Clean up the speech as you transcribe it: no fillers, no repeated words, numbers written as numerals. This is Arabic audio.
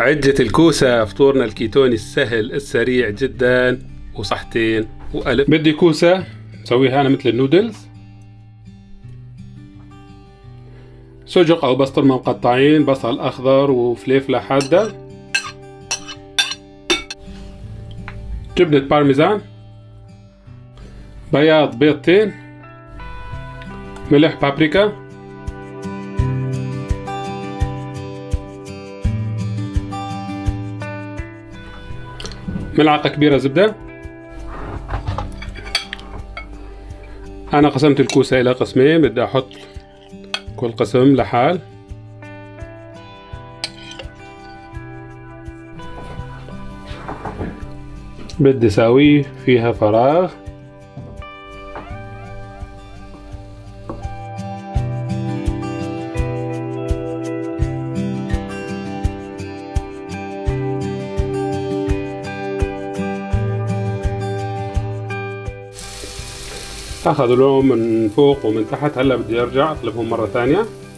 عجة الكوسة فطورنا الكيتوني السهل السريع جدا وصحتين وألف. بدي كوسة نسويها أنا مثل النودلز، سجق أو بسطرمة مقطعين، بصل أخضر وفليفلة حادة، جبنة بارميزان، بياض بيضتين، ملح، بابريكا، ملعقة كبيرة زبدة. أنا قسمت الكوسة إلى قسمين، بدي أحط كل قسم لحال. بدي أساويه فيها فراغ. أخذوا لهم من فوق ومن تحت، هلا بدي أرجع أقلبهم مرة ثانية.